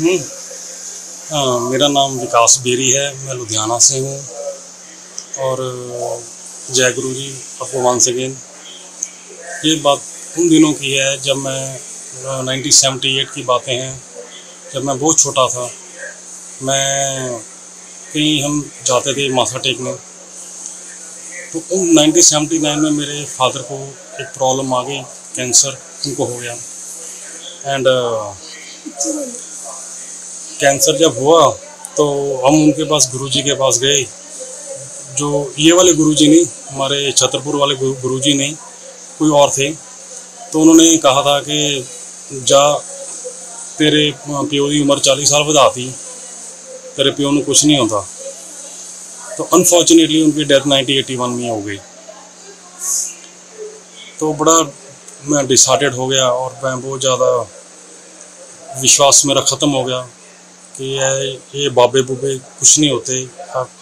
मेरा नाम विकास बेरी है, मैं लुधियाना से हूँ। और जय गुरुजी आपको वंस अगेन। ये बात उन दिनों की है जब मैं 1978 की बातें हैं, जब मैं बहुत छोटा था। मैं कहीं हम जाते थे माथा टेकने, तो 1979 में मेरे फादर को एक प्रॉब्लम आ गई, कैंसर उनको हो गया। एंड कैंसर जब हुआ तो हम उनके पास गुरुजी के पास गए, जो ये वाले गुरुजी नहीं, हमारे छतरपुर वाले गुरुजी नहीं, कोई और थे। तो उन्होंने कहा था कि जा तेरे प्यो की उम्र 40 साल बढ़ाती, तेरे प्यो को कुछ नहीं होता। तो अनफॉर्चुनेटली उनकी डेथ 1981 में हो गई। तो बड़ा मैं डिसहार्टेड हो गया और मैं बहुत ज़्यादा विश्वास मेरा ख़त्म हो गया कि ये बाबे बुबे कुछ नहीं होते।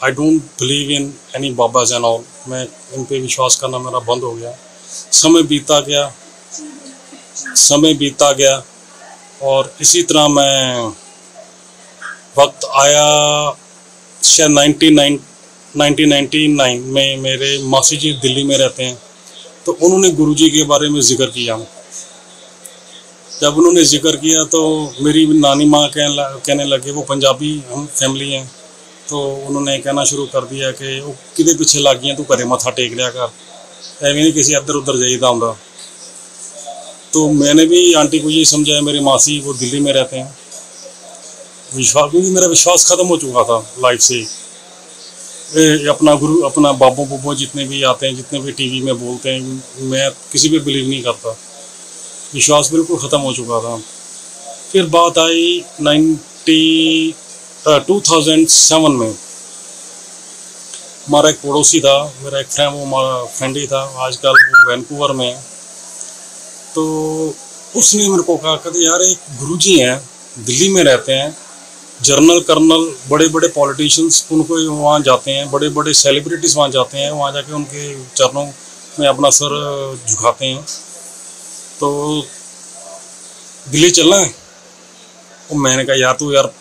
I don't believe in any बाबाज and all. मैं उन पर विश्वास करना मेरा बंद हो गया। समय बीता गया और इसी तरह मैं वक्त आया, शायद 1999 में मेरे मासी जी दिल्ली में रहते हैं, तो उन्होंने गुरुजी के बारे में ज़िक्र किया। जब उन्होंने जिक्र किया तो मेरी नानी माँ कहने लगे, वो पंजाबी हम फैमिली हैं, तो उन्होंने कहना शुरू कर दिया कि वो किदे पीछे लग गई, तू घरे मत्था टेक लिया कर, एवं नहीं किसी इधर उधर जाइदा होंदा। तो मैंने भी आंटी को ये समझाया, मेरी मासी वो दिल्ली में रहते हैं, विश्वास, क्योंकि मेरा विश्वास ख़त्म हो चुका था लाइफ से। अपना गुरु, अपना बाबो बुबो जितने भी आते हैं, जितने भी टीवी में बोलते हैं, मैं किसी पर बिलीव नहीं करता, विश्वास बिल्कुल ख़त्म हो चुका था। फिर बात आई 2007 में। हमारा एक पड़ोसी था, मेरा एक फ्रेंड, वो हमारा फ्रेंड ही था, आजकल वो वैनकूवर में है। तो उसने मेरे को कहा कि यार एक गुरुजी हैं, दिल्ली में रहते हैं, जर्नल कर्नल, बड़े बड़े पॉलिटिशियंस उनको वहाँ जाते हैं, बड़े बड़े सेलिब्रिटीज़ वहाँ जाते हैं, वहाँ जाके उनके चरणों में अपना सर झुकाते हैं, तो दिल्ली चलना है। तो मैंने कहा यार तू, यार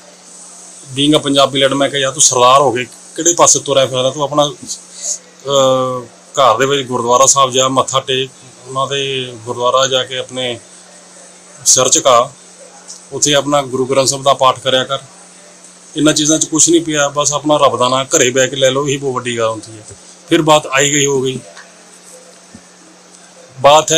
बींग पंजाबी लड़, मैं कहा यार तू सरदार हो गए, किड़े पासे तुरै फिरदा, तू अपना घर दे गुरुद्वारा साहब जा, मत्था टेक उन्हां दे गुरुद्वारा जाके अपने सिर झुका, उत्थे अपना गुरु ग्रंथ साहब का पाठ करिया कर। इन्हां चीज़ों च कुछ नहीं पिया, बस अपना रब का नाम घरे बैठ के लै लो, यही बहुत वड्डी गल होंदी है। फिर बात आई गई हो गई, बात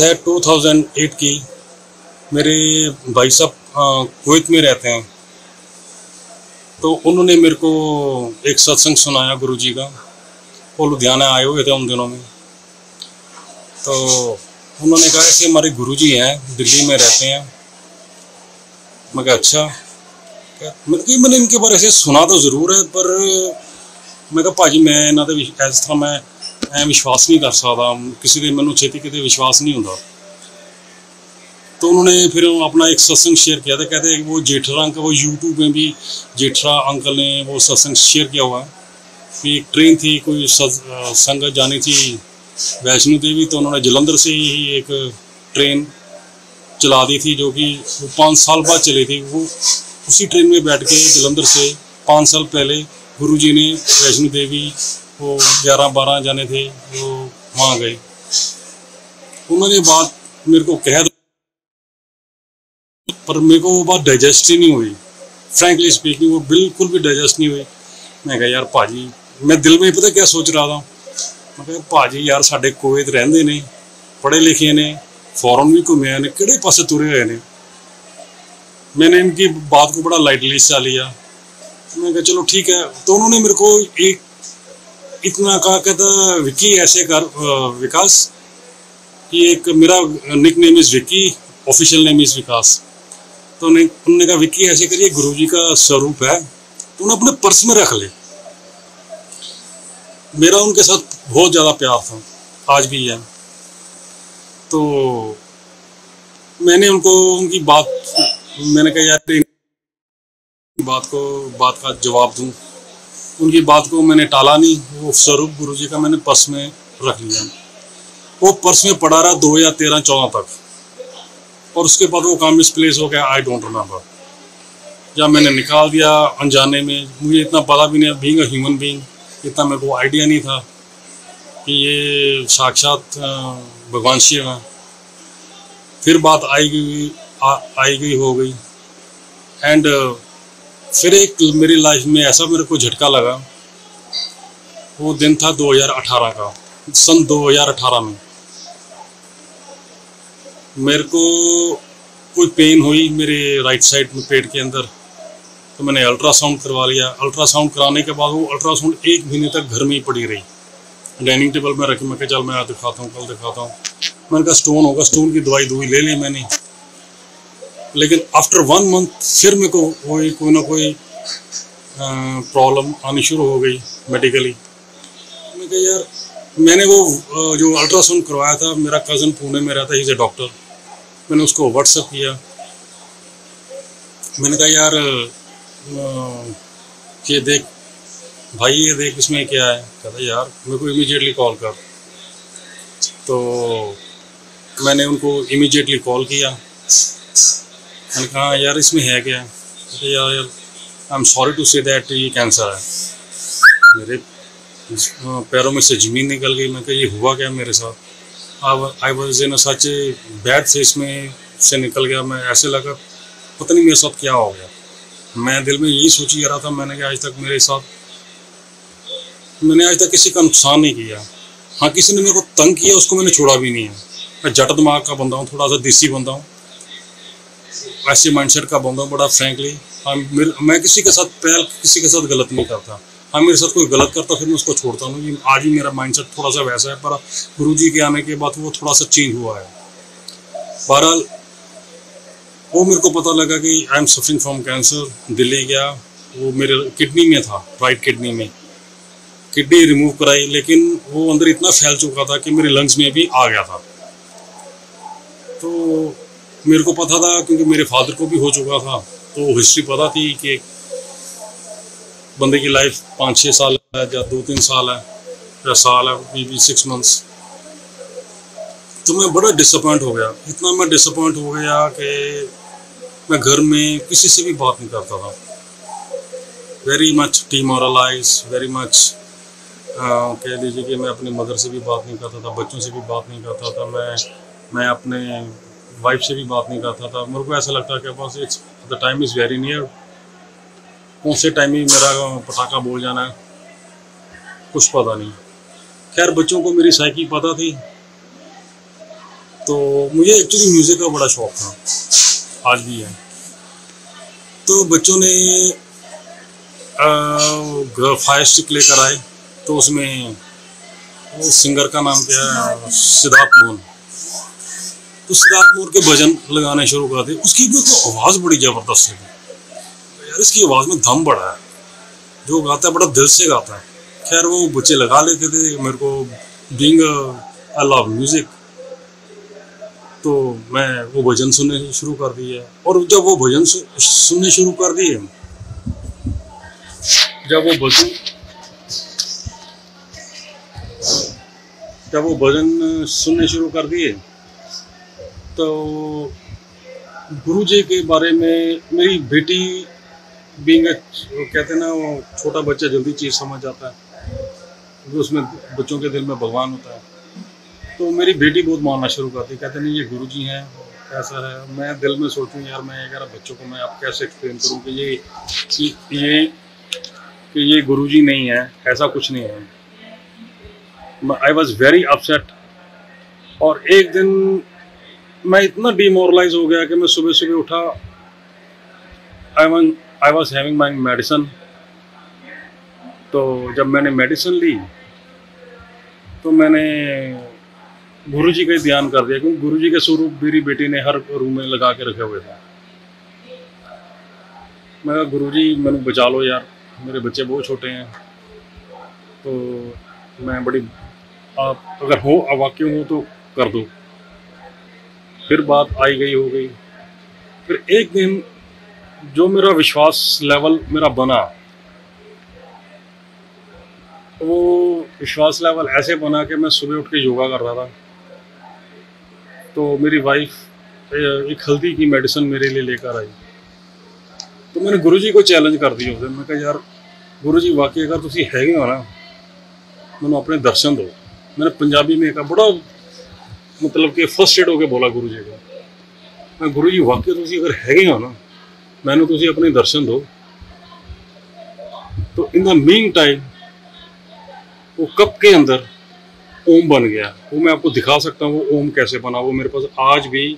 है 2008 की। मेरे भाई साहब कुवैत में रहते हैं, तो उन्होंने मेरे को एक सत्संग सुनाया गुरुजी का। वो लुधियाना आए हुए थे उन दिनों में। तो उन्होंने कहा कि हमारे गुरुजी हैं, दिल्ली में रहते हैं। मैं कहा अच्छा, मैंने इनके बारे से सुना तो ज़रूर है, पर मैं कहा भाजी मैं इन्हों का इस तरह मैं विश्वास नहीं कर सकता, किसी के मैं छेती कितने विश्वास नहीं होता। तो उन्होंने फिर अपना एक सत्संग शेयर किया था, कहते हैं वो जेठरा अंकल, वो यूट्यूब में भी जेठरा अंकल ने वो सत्संग शेयर किया हुआ है कि एक ट्रेन थी, कोई संगत जानी थी वैष्णो देवी, तो उन्होंने जलंधर से ही एक ट्रेन चला दी थी, जो कि 5 साल बाद चली थी। वो उसी ट्रेन में बैठ के जलंधर से 5 साल पहले गुरुजी ने वैष्णो देवी वो 11-12 जाने थे, वो वहाँ गए। उन्होंने बात मेरे को कह दी, पर मेरे को वो बात डाइजेस्ट ही नहीं हुई, फ्रेंकली स्पीकिंग, वो बिल्कुल भी डाइजेस्ट नहीं हुई। मैं कहा यार भाजी, मैं दिल में पता क्या सोच रहा था, मैं कहा भाजी यार साढ़े कुवैत रहते ने, पढ़े लिखे ने, फॉरन भी घूमे ने, किड़े पासे तुरे हुए ने। मैंने इनकी बात को बड़ा लाइटली सा लिया, मैं कहा चलो ठीक है। तो उन्होंने मेरे को एक इतना कहा, कहता विकी ऐसे कर विकास, ये एक मेरा nickname is Vicky, official name is Vikas. तो उन्होंने कहा विकी ऐसे करिए, गुरुजी का स्वरूप है, तो उन्हें अपने पर्स में रख ले। मेरा उनके साथ बहुत ज़्यादा प्यार था, आज भी है। तो मैंने उनको उनकी बात, मैंने कहा यार बात का जवाब दूं। उनकी बात को मैंने टाला नहीं, वो स्वरूप गुरुजी का मैंने पर्स में रख लिया। वो पर्स में पड़ा रहा 2013-14 तक, और उसके बाद वो काम मिसप्लेस हो गया। I don't remember. जब मैंने निकाल दिया अनजाने में, मुझे इतना पता भी नहीं, बीइंग अ ह्यूमन बीइंग इतना मेरे को आइडिया नहीं था कि ये साक्षात भगवान शिव हैं। फिर बात आई गई हो गई एंड फिर एक मेरी लाइफ में ऐसा मेरे को झटका लगा। वो दिन था 2018 का, सन 2018 में मेरे को कोई पेन हुई मेरे राइट साइड में पेट के अंदर, तो मैंने अल्ट्रासाउंड करवा लिया। अल्ट्रासाउंड कराने के बाद वो अल्ट्रासाउंड 1 महीने तक घर में ही पड़ी रही, डाइनिंग टेबल में रखी। मैं कहा चल मैं आज दिखाता हूँ, कल दिखाता हूँ। मैंने कहा स्टोन होगा, स्टोन की दवाई ले ली मैंने। लेकिन आफ्टर 1 मंथ फिर मेरे को कोई ना कोई प्रॉब्लम आनी शुरू हो गई मेडिकली। मैंने कहा यार, मैंने वो जो अल्ट्रासाउंड करवाया था, मेरा कज़न पुणे में रहता है, इज़ ए डॉक्टर। मैंने उसको व्हाट्सएप किया, मैंने कहा यार ये देख भाई, ये देख इसमें क्या है। कहता यार मेरे को इमीडिएटली कॉल कर। तो मैंने उनको इमीडिएटली कॉल किया। मैंने कहा यार इसमें है क्या। कहता यार I am sorry to say that ये कैंसर है। मेरे पैरों में से ज़मीन निकल गई। मैं कहा ये हुआ क्या मेरे साथ। I was in such a bad phase में से निकल गया। मैं ऐसे लगा पता नहीं मेरे साथ क्या हो गया। मैं दिल में यही सोची जा रहा था, मैंने कहा आज तक मेरे साथ किसी का नुकसान नहीं किया। हाँ, किसी ने मेरे को तंग किया, उसको मैंने छोड़ा भी नहीं है। मैं जट दिमाग का बंदा हूँ, थोड़ा सा देसी बंदा हूँ, ऐसे माइंडसेट का बंदा हूँ, बड़ा फ्रेंकली। हाँ, मैं किसी के साथ गलत नहीं करता। हाँ, मेरे साथ कोई गलत करता फिर मैं उसको छोड़ता हूँ। आज ही मेरा माइंडसेट थोड़ा सा वैसा है, पर गुरुजी के आने के बाद वो थोड़ा सा चेंज हुआ है। बहरहाल वो मेरे को पता लगा कि I am suffering from cancer. Delhi गया, वो मेरे किडनी में था, राइट किडनी में। किडनी रिमूव कराई, लेकिन वो अंदर इतना फैल चुका था कि मेरे लंग्स में भी आ गया था। तो मेरे को पता था क्योंकि मेरे फादर को भी हो चुका था, तो हिस्ट्री पता थी कि बंदे की लाइफ 5-6 साल है, या 2-3 साल है, या साल है, मे बी 6 मंथ्स। तो मैं बड़ा डिसअपॉइंट हो गया। इतना मैं डिसअपॉइंट हो गया कि मैं घर में किसी से भी बात नहीं करता था। Very much demoralise, very much कह लीजिए कि मैं अपने मदर से भी बात नहीं करता था, बच्चों से भी बात नहीं करता था, मैं अपने वाइफ से भी बात नहीं करता था। मेरे को ऐसा लगता कि बस it's the time is very near, कौन से टाइम ही मेरा पटाखा बोल जाना है, कुछ पता नहीं। खैर, बच्चों को मेरी साइकी पता थी। तो मुझे एक्चुअली म्यूज़िक का बड़ा शौक़ था, आज भी है। तो बच्चों ने फायर स्टिक लेकर आए, तो उसमें वो सिंगर का नाम क्या है, सिद्धार्थ मोहन। तो सिद्धार्थ मोहन के भजन लगाने शुरू कर दिए। उसकी भी तो आवाज़ बड़ी ज़बरदस्त है यार, इसकी आवाज़ में दम बड़ा है, जो गाता है बड़ा दिल से गाता है। खैर, वो बच्चे लगा लेते थे। मेरे को बीइंग आई लव म्यूज़िक, तो मैं वो भजन सुनने शुरू कर दिए। और जब वो भजन सुनने शुरू कर दिए, तो गुरुजी के बारे में मेरी बेटी बीइंग कहते ना, वो छोटा बच्चा जल्दी चीज़ समझ जाता है, क्योंकि उसमें बच्चों के दिल में भगवान होता है। तो मेरी बेटी बहुत मानना शुरू करती, कहते नहीं ये गुरुजी हैं, ऐसा है। मैं दिल में सोचूं यार, मैं कह रहा बच्चों को मैं आप कैसे एक्सप्लेन करूं कि ये गुरुजी नहीं है, ऐसा कुछ नहीं है। I was very upset. और एक दिन मैं इतना डिमोरलाइज हो गया कि मैं सुबह सुबह उठा, I was having my medicine. तो जब मैंने मेडिसन ली तो मैंने गुरुजी का ध्यान कर दिया, क्योंकि गुरुजी के स्वरूप मेरी बेटी ने हर रूम में लगा के रखे हुए था। मैं कहा गुरुजी मैंने बचा लो यार, मेरे बच्चे बहुत छोटे हैं, तो मैं बड़ी आप अगर हो वाक्य हो तो कर दो। फिर बात आई गई हो गई। फिर एक दिन जो मेरा विश्वास लेवल मेरा बना, वो विश्वास लेवल ऐसे बना कि मैं सुबह उठ के योगा कर रहा था तो मेरी वाइफ एक हल्दी की मेडिसिन मेरे लिए लेकर आई। तो मैंने गुरुजी को चैलेंज कर दिया उसे, मैं कहा यार गुरुजी वाकई अगर तुम है ही हो ना, मैंने अपने दर्शन दो। मैंने पंजाबी में कहा, बड़ा मतलब कि फर्स्ट एड होकर बोला गुरुजी का, मैं गुरुजी वाकई तुम अगर है ही हो ना, मैंने तुम अपने दर्शन दो। तो इन द मीन टाइम वो कप के अंदर ओम बन गया। वो मैं आपको दिखा सकता हूँ वो ओम कैसे बना, वो मेरे पास आज भी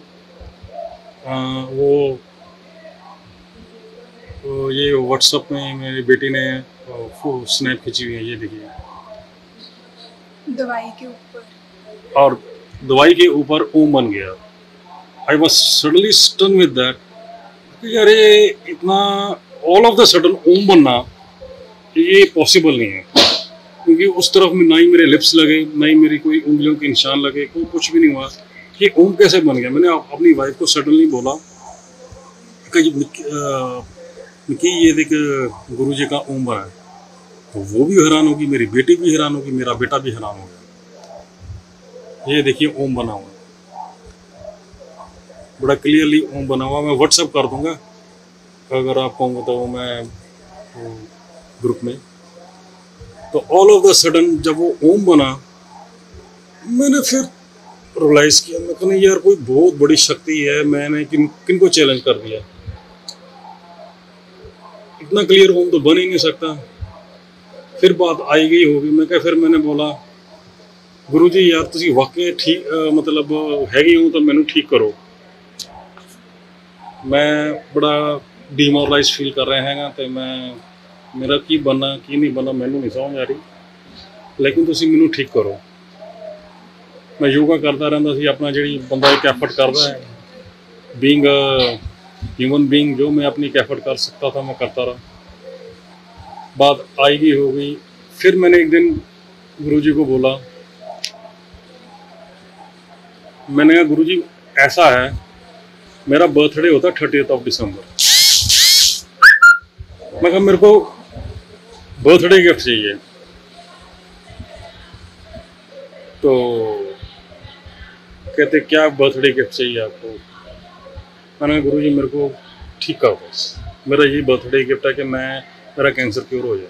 वो ये व्हाट्सएप में मेरी बेटी ने स्नैप खींची हुई है, ये देखिए दवाई के ऊपर, और दवाई के ऊपर ओम बन गया। I was suddenly stun with that, यार ये इतना all of the sudden Om बनना ये पॉसिबल नहीं है, क्योंकि उस तरफ में ना ही मेरे लिप्स लगे, ना ही मेरी कोई उंगलियों के निशान लगे, कोई कुछ भी नहीं हुआ। ये ओम कैसे बन गया? मैंने अपनी वाइफ को सडनली बोला कि ये देख गुरुजी का ओम बना है। तो वो भी हैरान होगी, मेरी बेटी भी हैरान होगी, मेरा बेटा भी हैरान होगा। ये देखिए ओम बना हुआ, बड़ा क्लियरली ओम बना हुआ। मैं व्हाट्सअप कर दूंगा अगर आप कहोगे तो, वो मैं ग्रुप में। तो ऑल ऑफ द सडन जब वो ओम बना, मैंने फिर रियलाइज़ किया, मैं कहने यार कोई बहुत बड़ी शक्ति है, मैंने किन को चैलेंज कर दिया। इतना क्लियर ओम तो बन ही नहीं सकता। फिर बात आई गई होगी, मैं कहा फिर मैंने बोला गुरुजी यार तुसी वाकई ठीक मतलब हैगी हो तो मैनू ठीक करो, मैं बड़ा डिमोरलाइज फील कर रहा है तो मैं मेरा की बनना की नहीं बनना मैनू नहीं समझ आ रही, लेकिन तुसी मैनू ठीक करो। मैं योगा करता रहता सी अपना, जी बंदा एक एफर्ट करता है बीइंग ह्यूमन बीइंग, जो मैं अपनी एफर्ट कर सकता था मैं करता रहा। बात आएगी होगी। फिर मैंने एक दिन गुरुजी को बोला, मैंने कहा गुरुजी ऐसा है, मेरा बर्थडे होता 30 दिसंबर, मैं कहा मेरे को बर्थडे गिफ्ट चाहिए। तो कहते क्या बर्थडे गिफ्ट चाहिए आपको? मैंने कहा गुरुजी मेरे को ठीक करो बस, मेरा ये बर्थडे गिफ्ट है कि मेरा कैंसर क्योर हो जाए।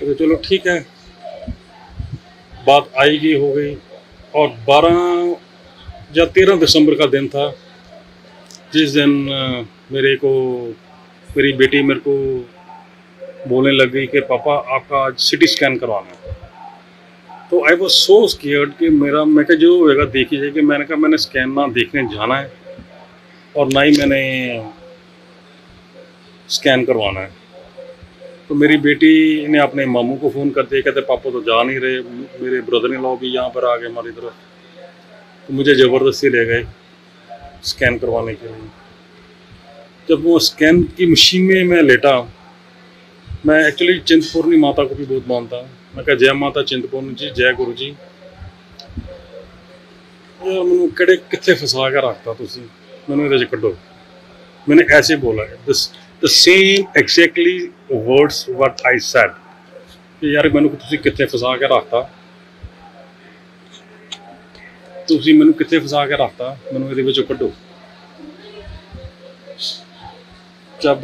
तो चलो ठीक है, बात आएगी हो गई। और 12 या 13 दिसंबर का दिन था जिस दिन मेरी बेटी मेरे को बोलने लग गई कि पापा आपका आज CT स्कैन करवाना है। तो आई वॉज सो स्केयर्ड कि मेरा, मैं कहा जो होगा देखी जाएगी। मैंने कहा मैंने स्कैन ना देखने जाना है और ना ही मैंने स्कैन करवाना है। तो मेरी बेटी ने अपने मामू को फ़ोन कर दिया, कहते पापा तो जा नहीं रहे, मेरे ब्रदर इन लॉ भी यहाँ पर आ गए हमारी तरफ। तो मुझे ज़बरदस्ती ले गए स्कैन करवाने के लिए। जब वो स्कैन की मशीन में मैं लेटा, मैं एक्चुअली चिंतपूर्णी माता को भी बहुत मानता हूँ, मैं कहा जय माता चिंतपूर्णी जी, जय गुरु जी। यार मैं कड़े कितने फसा के रखता तुसी, मैंने इधर कड्डो, मैंने ऐसे बोला है this the same exactly words what I said. यार मैंने तुसी कितने फसा के रखता, तुसी मैनू कितने फसा के रखता, मैनू इहदे विचों कड्डो। जब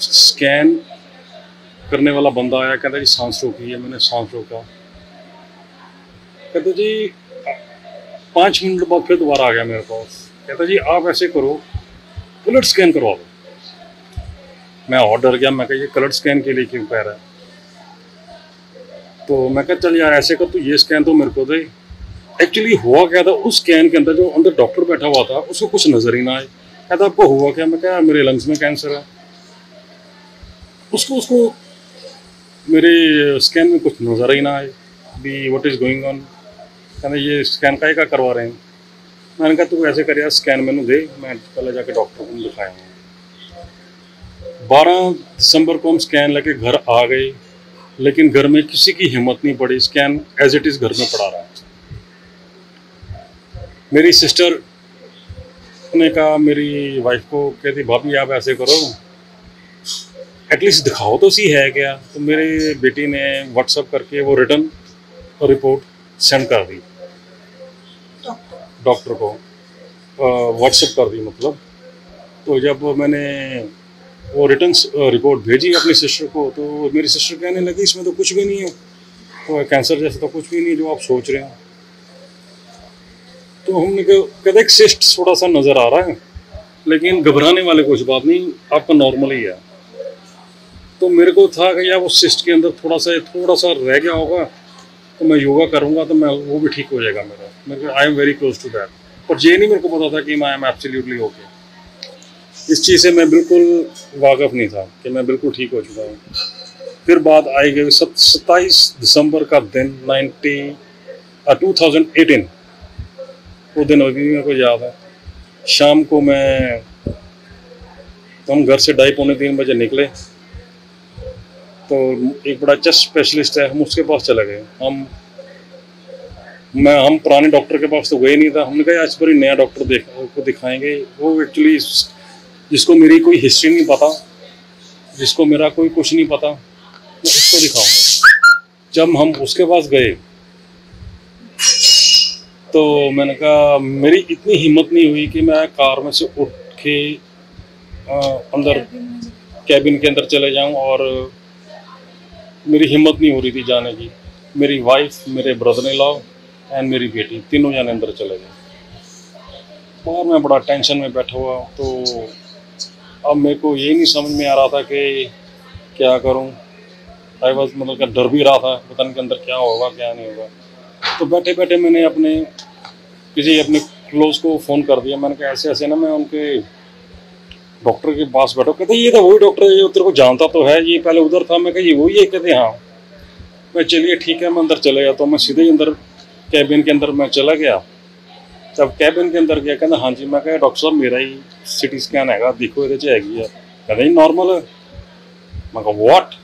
स्कैन करने वाला बंदा आया, कहता जी सांस रोकी है, मैंने सांस रोका, कहता जी 5 मिनट बाद फिर दोबारा आ गया मेरे पास, कहता जी आप ऐसे करो कलर स्कैन करवा दो। मैं और डर गया, मैं कहा ये कलर स्कैन के लिए क्यों कह रहा है? तो मैं कहा चल यार ऐसे कर तू ये स्कैन तो मेरे को दे। एक्चुअली हुआ क्या था उस स्कैन के अंदर, जो अंदर डॉक्टर बैठा हुआ था उसको कुछ नज़र ही ना आए, कहता आपको हुआ क्या? मैं कहा मेरे लंग्स में कैंसर है। उसको उसको मेरे स्कैन में कुछ नज़र ही ना आए भी व्हाट इज़ गोइंग ऑन। कहना ये स्कैन का ही क्या करवा रहे हैं? मैंने कहा तू ऐसे कर यार स्कैन मैनू दे, मैं पहले जाके डॉक्टर को दिखाया हूँ। 12 दिसंबर को हम स्कैन लेके घर आ गए, लेकिन घर में किसी की हिम्मत नहीं पड़ी, स्कैन एज इट इज़ घर में पड़ा रहा। मेरी सिस्टर मैंने कहा मेरी वाइफ को, कहती भाभी आप ऐसे करो एटलीस्ट दिखाओ तो सी है क्या। तो मेरे बेटी ने व्हाट्सएप करके वो रिटर्न और रिपोर्ट सेंड कर दी डॉक्टर को, व्हाट्सएप कर दी मतलब। तो जब मैंने वो रिटर्न रिपोर्ट भेजी अपनी सिस्टर को तो मेरी सिस्टर कहने लगी इसमें तो कुछ भी नहीं है, तो कैंसर जैसा तो कुछ भी नहीं जो आप सोच रहे हो। तो हमने कहते एक सिस्ट थोड़ा सा नज़र आ रहा है लेकिन घबराने वाले कुछ बात नहीं, आपका नॉर्मल ही है। तो मेरे को था कि यार वो सिस्ट के अंदर थोड़ा सा रह गया होगा, तो मैं योगा करूँगा तो मैं वो भी ठीक हो जाएगा मेरा। मेरे I am very close to that, पर ये नहीं मेरे को पता था कि आई एम एब्सोल्युटली ओके। इस चीज़ से मैं बिल्कुल वाकफ़ नहीं था कि मैं बिल्कुल ठीक हो चुका हूँ। फिर बात आई गई 27 दिसंबर का दिन 2018, वो दिन अभी भी मेरे को याद है। शाम को हम घर से 2:30-3 बजे निकले तो एक बड़ा चेस्ट स्पेशलिस्ट है, हम उसके पास चले गए। हम पुराने डॉक्टर के पास तो गए नहीं था, हमने कहा आज पर ही नया डॉक्टर को दिखाएंगे। वो एक्चुअली जिसको मेरी कोई हिस्ट्री नहीं पता, जिसको मेरा कोई कुछ नहीं पता, मैं उसको दिखाऊंगा। जब हम उसके पास गए तो मैंने कहा मेरी इतनी हिम्मत नहीं हुई कि मैं कार में से उठ के अंदर कैबिन के अंदर चले जाऊं, और मेरी हिम्मत नहीं हो रही थी जाने की। मेरी वाइफ, मेरे ब्रदर इन लॉ एंड मेरी बेटी, तीनों जाने अंदर चले गए। और मैं बड़ा टेंशन में बैठा हुआ, तो अब मेरे को ये नहीं समझ में आ रहा था कि क्या करूं। आई वॉज मतलब डर भी रहा था, पता नहीं के अंदर क्या होगा क्या नहीं होगा। तो बैठे बैठे मैंने अपने क्लोज को फ़ोन कर दिया। मैंने कहा ऐसे ऐसे ना मैं उनके डॉक्टर के पास बैठा, कहते ये तो वही डॉक्टर है, ये तेरे को जानता तो है, ये पहले उधर था। मैं कहा ये वही है, कहते हाँ। मैं चलिए ठीक है मैं अंदर चले गया। तो मैं सीधे ही अंदर कैबिन के अंदर मैं चला गया। जब कैबिन के अंदर गया कहना हाँ जी, मैं कहा डॉक्टर साहब मेरा ही सिटी स्कैन हैगा, देखो ये हैगी है। कहते जी नॉर्मल है। मैं कहा वॉट,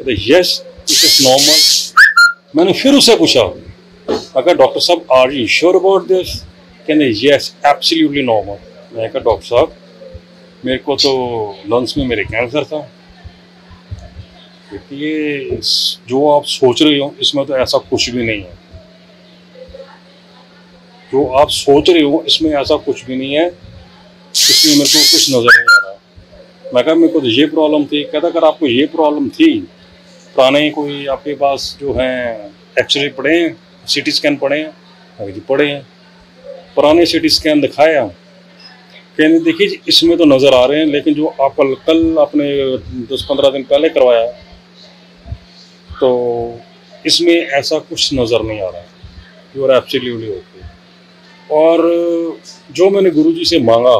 कहते यस इट इज नॉर्मल। मैंने फिर उससे पूछा, मैं कहा डॉक्टर साहब are you sure about this. कहने यस एब्सोल्युटली नॉर्मल। मैं कहा डॉक्टर साहब मेरे को तो लंग्स में मेरे कैंसर था, ये जो आप सोच रहे हो इसमें तो ऐसा कुछ भी नहीं है, जो आप सोच रहे हो इसमें ऐसा कुछ भी नहीं है, इसमें मेरे को कुछ नज़र नहीं आ रहा। मैं कहा मेरे को तो ये प्रॉब्लम थी। कहता अगर आपको ये प्रॉब्लम थी, पुराने कोई आपके पास जो हैं एक्सरे पड़े हैं, सिटी स्कैन पड़े हैं। मैं जी पड़े हैं, पुराने सिटी स्कैन दिखाया। कहने देखिए जी इसमें तो नज़र आ रहे हैं, लेकिन जो आपका कल आपने 10-15 दिन पहले करवाया तो इसमें ऐसा कुछ नज़र नहीं आ रहा है, यू आर एब्सोल्युटली ओके। और जो मैंने गुरुजी से मांगा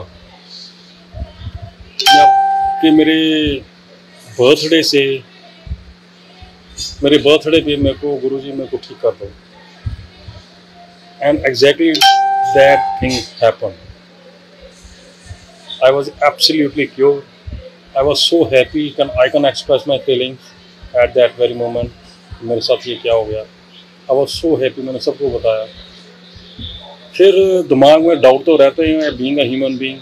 कि मेरे बर्थडे पे गुरुजी मेरे को ठीक कर दो, and exactly that thing happen. I was absolutely cure, I was so happy, I can express my feelings at that very moment. मेरे साथ ये क्या हो गया, आई वॉज सो हैप्पी, मैंने सबको बताया। फिर दिमाग में डाउट तो रहते हैं बीइंग अ ह्यूमन बीइंग।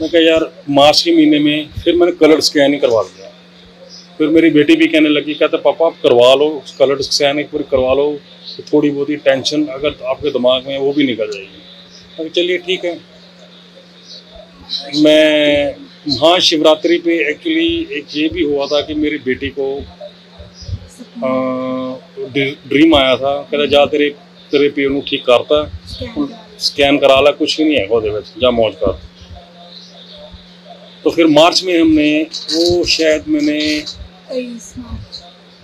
मैं कहा यार मार्च के महीने में फिर मैंने कलर स्कैन ही करवा लिया। फिर मेरी बेटी भी कहने लगी, कहता पापा आप करवा लो कलर स्कैन एक बार करवा लो, तो थोड़ी बहुत ही टेंशन अगर आपके दिमाग में वो भी निकल जाएगी। चलिए ठीक है। मैं महाशिवरात्रि पे एक्चुअली एक ये भी हुआ था कि मेरी बेटी को ड्रीम आया था, कहता जा तेरे पीर नूं ठीक करता, स्कैन करा ला कुछ भी नहीं है वो, जा मौज कर। तो फिर मार्च में हमने वो शायद मैंने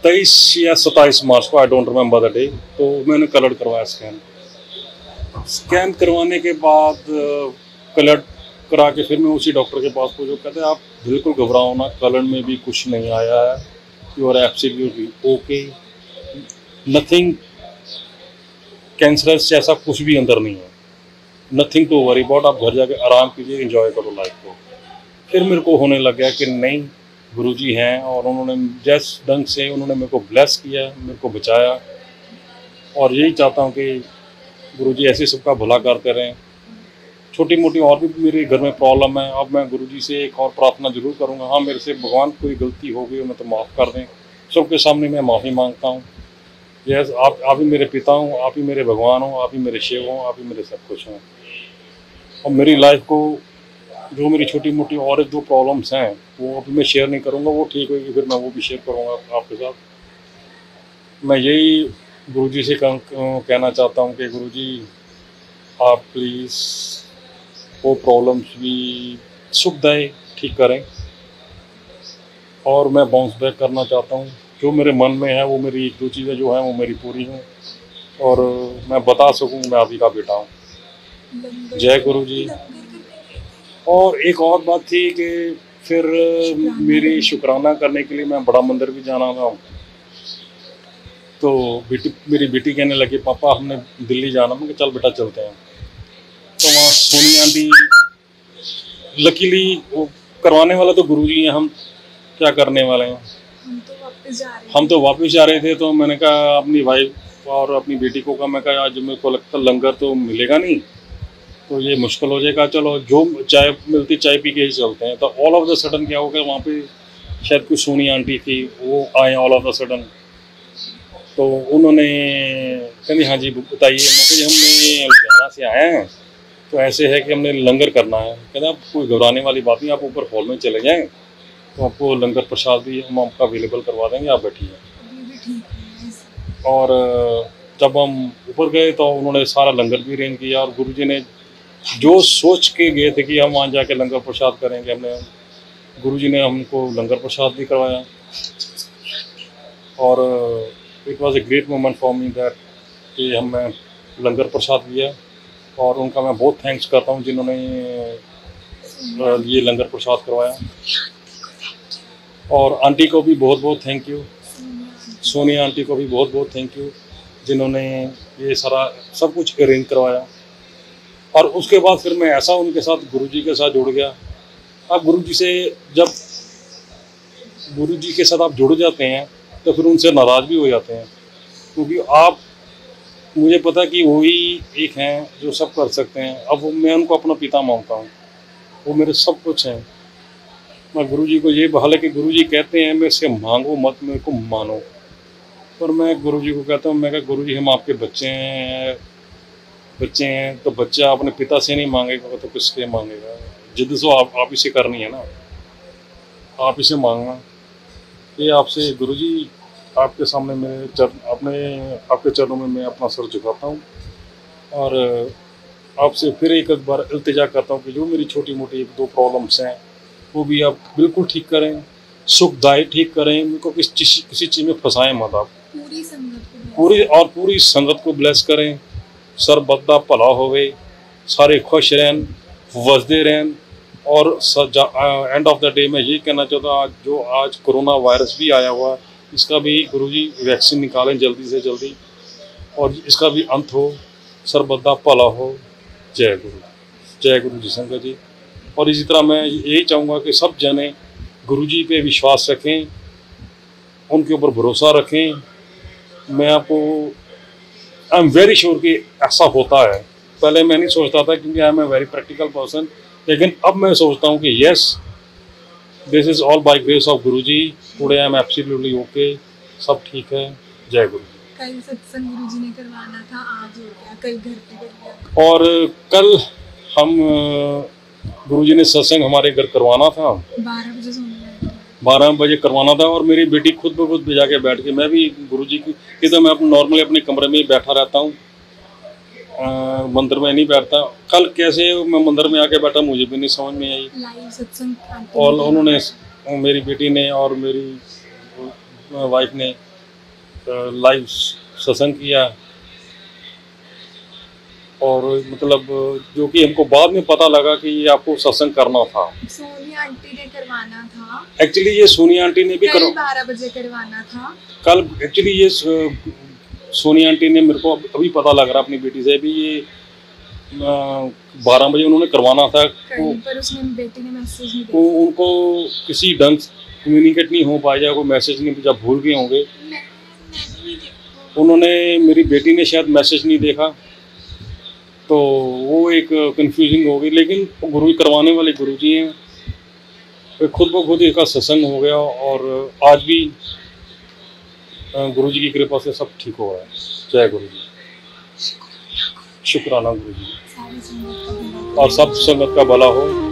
23 या 27 मार्च को, I don't remember the day, तो मैंने कलर करवाया स्कैन करवाने के बाद कलर करा के फिर मैं उसी डॉक्टर के पास पहुंचा। कहते आप बिल्कुल घबराओ ना, कलर में भी कुछ नहीं आया है, you are absolutely okay, nothing cancerous जैसा कुछ भी अंदर नहीं है, नथिंग टू वरी अबाउट, आप घर जाके आराम कीजिए, एंजॉय करो लाइफ को। फिर मेरे को होने लग गया कि नहीं गुरुजी हैं और उन्होंने जिस ढंग से उन्होंने मेरे को ब्लेस किया, मेरे को बचाया, और यही चाहता हूँ कि गुरुजी ऐसे सबका भला करते रहें। छोटी मोटी और भी मेरे घर में प्रॉब्लम है। अब मैं गुरुजी से एक और प्रार्थना जरूर करूँगा, हाँ मेरे से भगवान कोई गलती हो गई मैं तो माफ़ कर दें, सबके सामने मैं माफ़ी मांगता हूँ। यस, आप ही मेरे पिता हूँ, आप ही मेरे भगवान हो, आप ही मेरे शिव हों, आप ही मेरे सब कुछ हों। और मेरी लाइफ को जो मेरी छोटी मोटी और एक दो प्रॉब्लम्स हैं वो अभी मैं शेयर नहीं करूँगा, वो ठीक होगी फिर मैं वो भी शेयर करूँगा आपके साथ। मैं यही गुरुजी से कहना चाहता हूँ कि गुरुजी आप प्लीज़ वो प्रॉब्लम्स भी सुविधाएँ ठीक करें। और मैं बाउंस बैक करना चाहता हूँ, जो मेरे मन में है वो मेरी दो चीज़ें जो हैं वो मेरी पूरी हैं और मैं बता सकूँ मैं आप ही का बेटा हूँ। जय गुरुजी। और एक और बात थी कि फिर मेरी शुक्राना करने के लिए मैं बड़ा मंदिर भी जाना था, तो बेटी मेरी बेटी कहने लगी पापा हमने दिल्ली जाना, मैं चल बेटा चलते हैं। तो वहाँ सोनिया आंटी लकीली वो करवाने वाला तो गुरुजी हैं, हम क्या करने वाले हैं, हम तो वापस जा रहे थे। तो मैंने कहा अपनी वाइफ और अपनी बेटी को कहा, मैं कहा आज मेरे को लगता लंगर तो मिलेगा नहीं तो ये मुश्किल हो जाएगा, चलो जो चाय मिलती चाय पी के ही चलते हैं। तो ऑल ऑफ द सडन क्या हो गया, वहाँ पे शायद कुछ सोनिया आंटी थी वो आए ऑल ऑफ द सडन, तो उन्होंने कहीं हाँ जी बताइए, मैं हमने लुधियाना से आए हैं तो ऐसे है कि हमने लंगर करना है। कहते आप कोई घबराने वाली बात नहीं, आप ऊपर हॉल में चले जाएँ तो आपको लंगर प्रसाद भी हम आपका अवेलेबल करवा देंगे, आप बैठिए। और जब हम ऊपर गए तो उन्होंने सारा लंगर भी अरेंज किया और गुरुजी ने जो सोच के गए थे कि हम वहाँ जाके लंगर प्रसाद करेंगे, हमने गुरुजी ने हमको लंगर प्रसाद भी करवाया। और it was a great moment for me that कि हमने लंगर प्रसाद लिया और उनका मैं बहुत थैंक्स करता हूँ जिन्होंने ये लंगर प्रसाद करवाया। और आंटी को भी बहुत बहुत थैंक यू, सोनिया आंटी को भी बहुत बहुत थैंक यू जिन्होंने ये सारा सब कुछ अरेंज करवाया। और उसके बाद फिर मैं ऐसा उनके साथ गुरुजी के साथ जुड़ गया। अब गुरुजी से जब गुरुजी के साथ आप जुड़ जाते हैं तो फिर उनसे नाराज़ भी हो जाते हैं, क्योंकि आप मुझे पता कि वही एक हैं जो सब कर सकते हैं। अब मैं उनको अपना पिता मानता हूँ, वो मेरे सब कुछ हैं। मैं गुरुजी को ये बहाल है कि गुरुजी कहते हैं मेरे से मांगो मत मेरे को मानो, पर मैं गुरुजी को कहता हूँ, मैं कहा गुरुजी हम आपके बच्चे हैं तो बच्चा अपने पिता से नहीं मांगेगा तो किससे मांगेगा, जिद सो आप इसे करनी है ना, आप इसे मांगना। ये आपसे गुरुजी आपके सामने मेरे आपके चरणों में मैं अपना सर झुकाता हूँ और आपसे फिर एक बार इल्तिजा करता हूँ कि जो मेरी छोटी मोटी एक दो प्रॉब्लम्स हैं वो भी आप बिल्कुल ठीक करें, सुखदायी ठीक करें, मेरे को किसी चीज़ में फंसाएं मत आप, पूरी संगत को ब्लेस करें, सरबत दा भला होवे, सारे खुश रहन, वसदे रहन। और एंड ऑफ द डे मैं ये कहना चाहता हूँ आज कोरोना वायरस भी आया हुआ इसका भी गुरुजी वैक्सीन निकालें जल्दी से जल्दी और इसका भी अंत हो, सरबत दा भला हो। जय गुरु जी संगत जी। और इसी तरह मैं यही चाहूँगा कि सब जने गुरुजी पे विश्वास रखें, उनके ऊपर भरोसा रखें। मैं आपको आई एम वेरी श्योर कि ऐसा होता है, पहले मैं नहीं सोचता था क्योंकि I am a very practical person, लेकिन अब मैं सोचता हूँ कि yes this is all by grace of Guruji, today I am absolutely okay, सब ठीक है। जय गुरुजी। कल सत्संग गुरुजी ने करवाना था, आज हो गया, कल घर पे करवाया और कल हम गुरुजी ने सत्संग हमारे घर करवाना था 12 बजे करवाना था और मेरी बेटी खुद ब खुद भेजा के बैठ के, मैं भी गुरुजी की इधर मैं नॉर्मली अपने कमरे में बैठा रहता हूँ, मंदिर में नहीं बैठता। कल कैसे मैं मंदिर में आके बैठा मुझे भी नहीं समझ में आई, और उन्होंने मेरी बेटी ने और मेरी वाइफ ने लाइव सत्संग किया और मतलब जो कि हमको बाद में पता लगा कि ये आपको सत्संग करना था, सोनिया आंटी ने करवाना था एक्चुअली, ये सोनिया आंटी ने भी कल 12 बजे करवाना था। कल एक्चुअली ये सोनिया आंटी ने मेरे को अभी पता लग रहा अपनी बेटी से भी, ये 12 बजे उन्होंने करवाना था पर उसने बेटी ने मैसेज नहीं दिया, उनको किसी ढंग कम्युनिकेट नहीं हो पाया, कोई मैसेज नहीं भेजा, भूल गए होंगे उन्होंने, मेरी बेटी ने शायद मैसेज नहीं देखा तो वो एक कंफ्यूजिंग हो गई। लेकिन गुरु करवाने वाले गुरुजी हैं, खुद ब खुद इसका सत्संग हो गया और आज भी गुरुजी की कृपा से सब ठीक हो रहा है। जय गुरुजी, शुक्राना गुरुजी और सब संगत का भला हो।